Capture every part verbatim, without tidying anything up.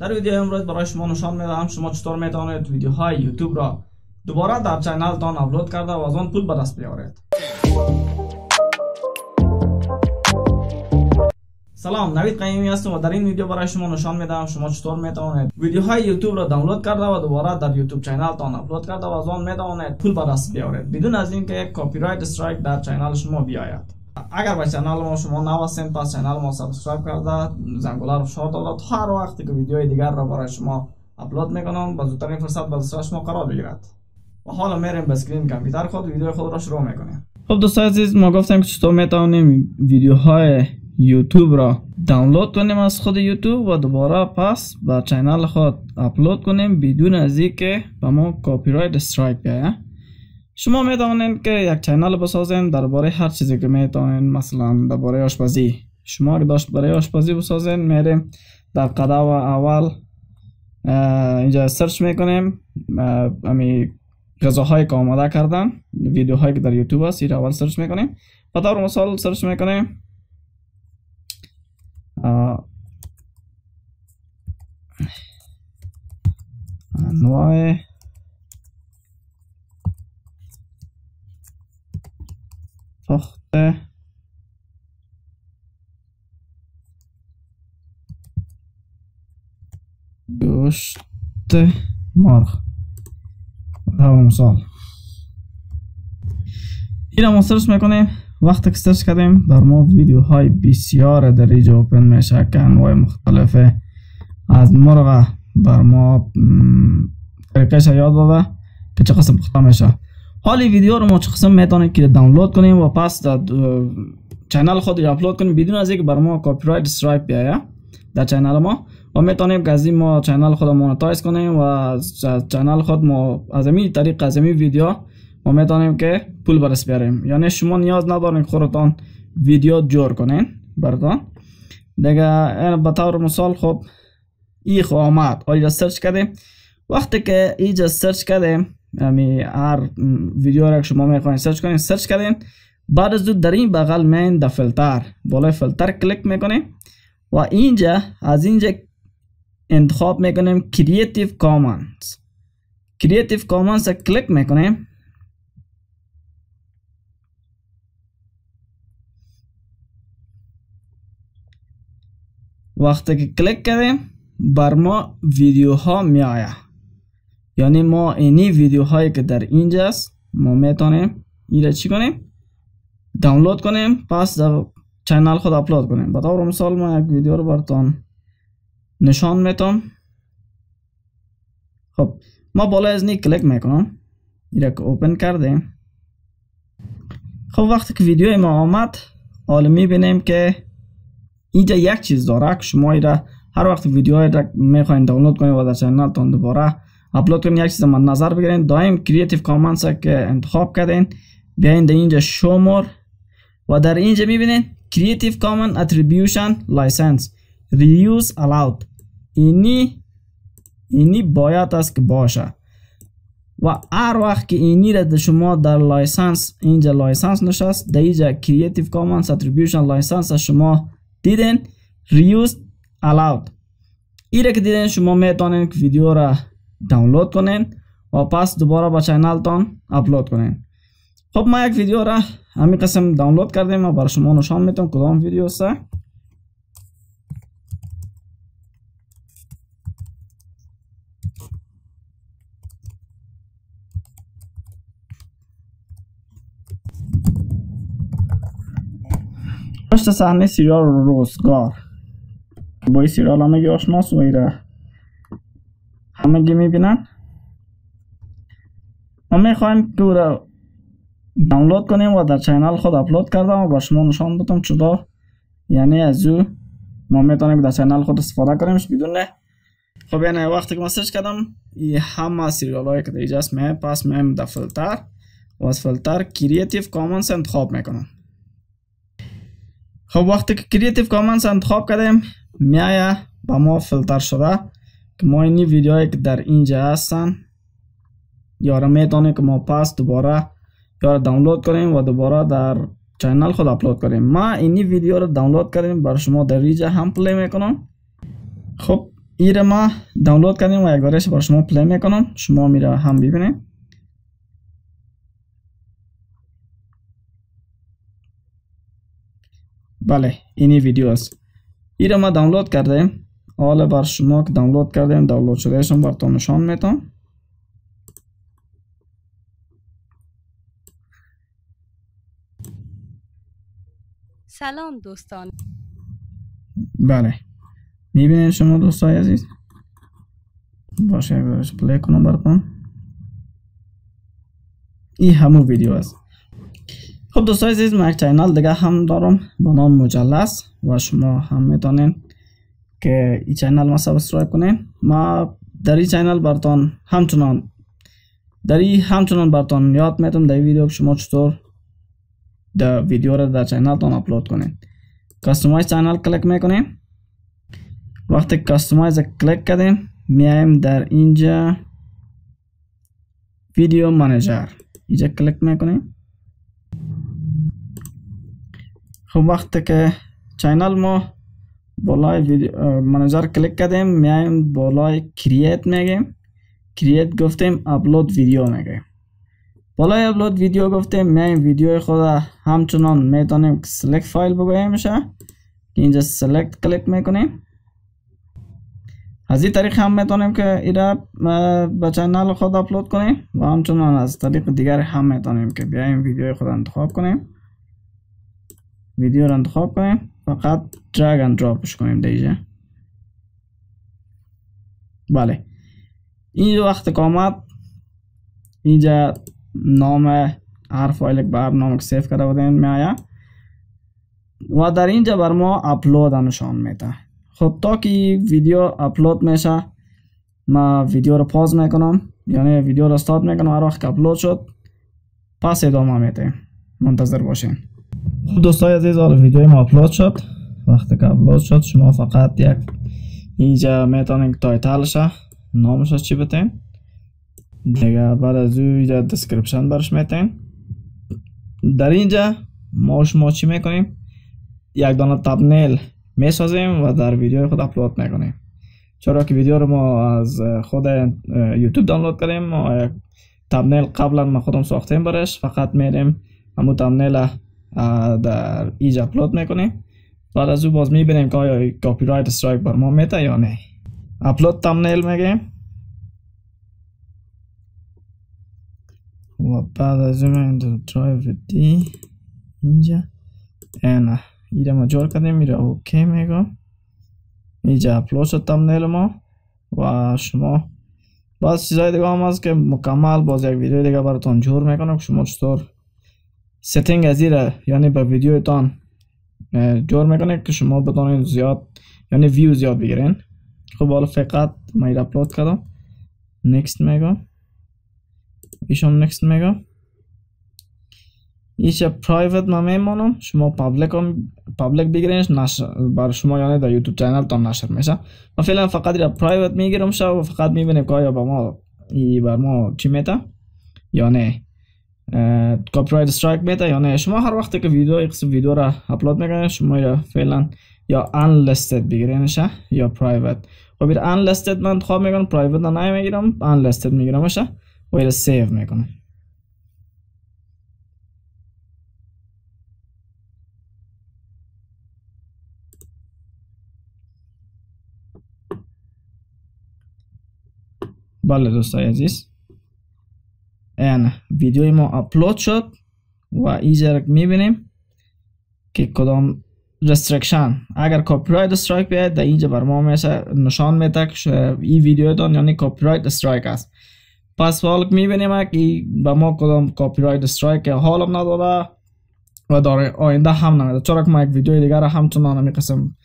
در ویدیو امروز برای شما نشان میدهم شما چطور میتوانید ویدیوهای یوتیوب را دوباره در چینل تان آپلود کرده و از آن پول به دست بیاورید. سلام، نوید قیومی هستم و در این ویدیو برای شما نشان میدهم شما چطور میتوانید ویدیوهای یوتیوب را دانلود کرده و دوباره در یوتیوب چینل تان آپلود کرده و از آن میتوانید پول به دست بیاورید بدون از اینکه کپی رایت استرایک در چینل شما بیاید. اگر به چینل ما شما نو هستید پس چینل ما سابسکرایب کرده زنگوله رو فشار داده تا هر وقتی که ویدیوهای دیگر را برای شما آپلود میکنم به زودترین فرصت به دسترس شما قرار بگیرد. و حالا میریم به اسکرین کامپیوتر خود ویدیو خود را شروع میکنیم. خب دوستان عزیز، ما گفتیم که چطور میتونیم ویدیوهای یوتیوب را دانلود کنیم از خود یوتیوب و دوباره پس به چینل خود آپلود کنیم بدون از اینکه به ما کپی رایت استرایک بیاید. شما میتونید که یک چینل بسازین درباره هر چیزی که میتونید، مثلا درباره آشپزی. شما اگر برای آشپزی بسازین میریم در قدم اول اینجا سرچ میکنیم امی غذاهایی که آماده کردن، ویدیوهایی که در یوتیوب هست، این اول سرچ میکنیم. به طور مثال سرچ میکنیم انواع پخت گوشت مرغ. برای مثال این را ما سرچ میکنیم. وقتی که سرچ کردیم در ما ویدیوهای بسیار در اینجا اوپن میشه که انواع مختلف از مرغ بر ما طریقهش یاد داده که چه قسم پخته میشه. حالی ویدیو رو ما چه قسم میتونیم که دانلود کنیم و پس در چینل خود را آپلود کنیم بدون از اینکه بر ما کپی رایت استرایک بیاید در چینل ما، و میتونیم که از این ما چینل خود مونتایز کنیم و از چینل خود ما از این طریق از این ویدیو ما میتونیم که پول برس بیاریم. یعنی شما نیاز ندارین که خودتان ویدیو جور کنین براتون دیگه. به طور مثال خب ای خو آمد آیجا سرچ کردیم. وقتی که ایجا سرچ کردیم یعنی هر ویدیو را که شما میخواین سرچ کنین سرچ کردین، بعد از دو در این بغل مین در فیلتر بالای فیلتر کلیک میکنیم و اینجا از اینجا انتخاب میکنیم creative commons. creative commons را کلیک میکنیم. وقتی که کلیک کردیم بر ما ویدیوها می آید. یعنی ما اینی ویدیوهایی که در اینجا است ما میتونیم این را چی کنیم؟ دانلود کنیم پس در چینل خود آپلود کنیم. به طور مثال ما یک ویدیو رو براتون نشان میتم. خب ما بالا از این کلیک میکنم، این را که اوپن کردیم. خب وقتی که ویدیو ما آمد حالا میبینیم که اینجا یک چیز داره که شما ایره هر وقت ویدیوهای را میخواین دانلود کنید و در چینل تان دوباره آپلود کنید یک چیز من نظر بگیرین. دائم کریتیو کامنس که انتخاب کردین بیاین در اینجا شو مور و در اینجا میبینین کریتیو کامن اتریبیوشن لایسنس ریوز الاود. اینی اینی باید است که باشه و هر وقت که اینی را شما در لایسنس اینجا لایسنس نشست در اینجا کریتیو کامنس اتریبیوشن لایسنس شما دیدین ریوز الاود. ایره که دیدین شما میتونین که ویدیو را دانلود کنین و پس دوباره به چینل تان آپلود کنین. خب ما یک ویدیو را همین قسم دانلود کردیم و برای شما نشان میتونم کدام ویدیو است. پشت صحنه سریال روزگار با این سریال همه گی آشناس و ایره همه گی میبینن. ما میخوایم که او را دانلود کنیم و در چینل خود اپلود کردم و با شما نشان بدم چطور یعنی از او ما میتونیم که در چینل خود استفاده کنیمش بدون نه. خب یعنی وقتی که ما سرچ کردم این همه سریال هایی که در اینجا است میه پس میایم در فیلتر و از فیلتر کریتیو کامنس انتخاب میکنم. خب وقتی که کریتیو کامنس انتخاب کردیم میایه با ما فیلتر شده که ما اینی ویدیوهایی که در اینجا هستن یاره میتونیم که ما پس دوباره یاره دانلود کنیم و دوباره در چینل خود آپلود کنیم. ما اینی ویدیو رو دانلود کردیم برای شما در اینجا هم پلی میکنم. خب ایره ما دانلود کردیم و یک بارش برای شما پلی میکنم، شما میره هم ببینید. بله اینی ویدیو است. ایره ما دانلود کردیم. حالا بر شما که دانلود کردیم دانلود شدهشون براتون نشان میتونم. سلام دوستان. بله میبینید شما دوستای عزیز. باشه برش پلی کنم براتون. این همون ویدیو است. خب دوستای عزیز من یک چینل دیگه هم دارم به نام مجلس و شما هم میتونین که این چینل ما سابسکرایب کنین. ما در این چینل براتون همچنان در این همچنان براتون یاد میتونم در ویدیو شما چطور در ویدیو را در چینل تون اپلود کنین. کاستومایز چینل کلیک میکنین. وقتی کاستومایز کلیک کردیم میایم در اینجا ویدیو منیجر اینجا کلیک میکنین. خب وقتی که چینل ما بالای ویدیو منیجر کلیک کردیم میایم بالای کرییت میگیم. کرییت گفتیم اپلود ویدیو میگیم. بالای اپلود ویدیو گفتیم میایم ویدیو خود همچنان میتونیم سلیکت فایل بگوییم میشه که اینجا سلیکت کلیک میکنیم. از این طریق هم میتونیم که ایره به چینل خود اپلود کنیم و همچنان از طریق دیگر هم میتونیم که بیایم ویدیو خود انتخاب کنیم. ویدیو را انتخاب کنیم فقط درگ اند دراپش کنیم دیگه. بله این وقت که آمد اینجا نام هر فایل به هر نام که سیف کرده بودیم می آید و در اینجا بر ما اپلود نشان میده. خب تا که ویدیو اپلود میشه ما ویدیو را پاز میکنم یعنی ویدیو را استارت میکنم. هر وقت که اپلود شد پس ادامه میده. منتظر باشین. خب دوستای عزیز حالا ویدیوی ما اپلود شد. وقتی که اپلود شد شما فقط یک اینجا میتونین تایتلش نامش چی بتین دیگه بعد از اینجا دسکریپشن برش میتین. در اینجا ما شما چی میکنیم یک دانه تابنیل میسازیم و در ویدیوی خود اپلود میکنیم. چرا که ویدیو رو ما از خود یوتیوب دانلود کردیم و یک تابنیل قبلا ما خودم ساختیم برش فقط میریم همون تابنیل در اینجا اپلود میکنیم. بعد از او باز میبینیم که آیا کپی رایت استرایک بر ما میده یا نه. اپلود تامنیل میگیم و بعد از او میریم درایو دی اینجا اینه اینجا ما جور کردیم میره اوکی میگم. اینجا اپلود شد تامنیل ما و شما باز چیزای دیگه هم هست که مکمل باز یک ویدیو دیگه براتون جور میکنم که شما چطور ستینگ از ایره یعنی به ویدیویتان جور میکنه که شما بتانید زیاد یعنی ویو زیاد بگیرین. خب حالا فقط من ایره اپلود کردم نکست میگم ایشم نکست میگم ایشه پرایویت ما میمانم. شما پابلیک هم پابلیک بگیرینش بر شما یعنی در یوتیوب چینل تان نشر میشه. ما فعلا فقط ایره پرایویت میگیرم شو و فقط میبینیم که آیا با ما ای بر ما چی میته یا نه کپی رایت استرایک میده یا نه. شما هر وقت که ویدیو یک ویدیو را اپلود میکنید شما را فعلا یا انلیستد بگیرینش یا پرایوت. خب این انلیستد من انتخاب میکنم پرایوت را نمیگیرم انلیستد میگیرمش و این را سیو میکنم. بله دوستای عزیز این ویدیوی ما اپلود شد و اینجا را میبینیم که کدام رسترکشن اگر کپی رایت استرایک بیاید در اینجا بر ما نشان میده که این ویدیوتان یعنی کپی رایت استرایک است. پس حالا میبینیم که به ما کدام کپی رایت استرایک حال هم نداره و داره آینده هم نداره. چرا که ما یک ویدیوی دیگر را همچنان همین قسم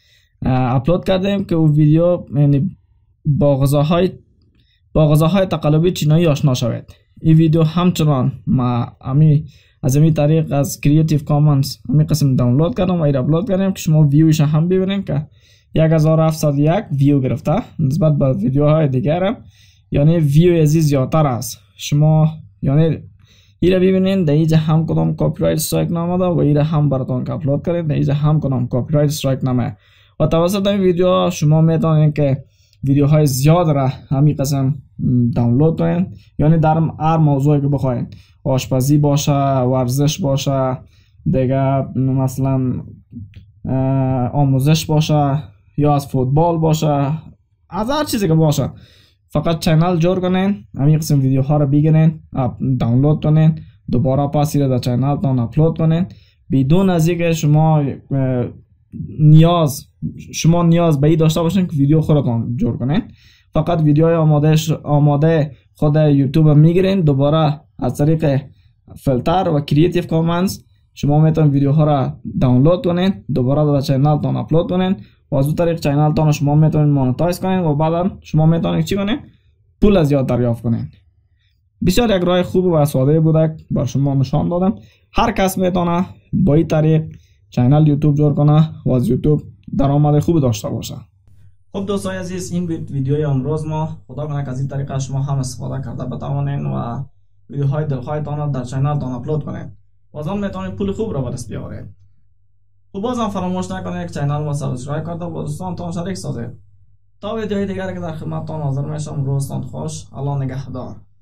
اپلود کردیم که اون ویدیو یعنی با غذاهای با غذاهای تقلبی چینایی آشنا شوید. این ویدیو همچنان ما امی از این طریق از creative commons امی قسم دانلود کردم و ایر اپلود کردیم که شما ویویش هم ببینیم که یک هزار و هفتصد و یک ویو گرفته نسبت به ویدیوهای دیگرم یعنی ویو ازی زیادتر است. شما یعنی ایره ببینین در اینجا هم کدام کپی رایت استرایک نامده و ایره هم براتون که اپلود کردیم در اینجا هم کدام کپی رایت استرایک نامه و توسط این ویدیو شما میتونین که ویدیو های زیاد را همین قسم دانلود دارین، یعنی در هر موضوعی که بخواین، آشپزی باشه، ورزش باشه، دیگه مثلا آموزش باشه یا از فوتبال باشه، از هر چیزی که باشه، فقط چینل جور کنین، همین قسم ویدیوها را بگیرین، دانلود کنین، دوباره پاسی را در چینل تان اپلود کنین، بدون از اینکه شما نیاز شما نیاز به این داشته باشین که ویدیو خودتان جور کنین، فقط ویدیوهای آماده آماده خود یوتیوب میگیرین، دوباره از طریق فیلتر و creative commons شما میتونین ویدیوها را دانلود کنین، دوباره در چینل تان اپلود کنین و از اون طریق چینل تان شما میتونین مونتایز کنین و بعدا شما میتونین چی کنین، پول از یاد دریافت کنین. بسیار یک راه خوب و ساده بوده بر شما نشان دادم. هر کس میتونه با این طریق چینل یوتیوب جور کنه و از یوتیوب درآمد خوب داشته باشه. خب دوستان عزیز، این ویدیوی امروز ما خدا کنه که از این طریقه شما هم استفاده کرده بتوانین و ویدیوهای دلخواهتان را در چینل تان اپلود کنین و از آن میتونین پول خوب را به دست بیارین. خب بازم فراموش نکنید چینل ما سابسکرایب کرده و دوستانتان شریک سازید. تا ویدیوهای دیگری که در خدمتتان حاضر میشم، روزتان خوش، الله نگهدار.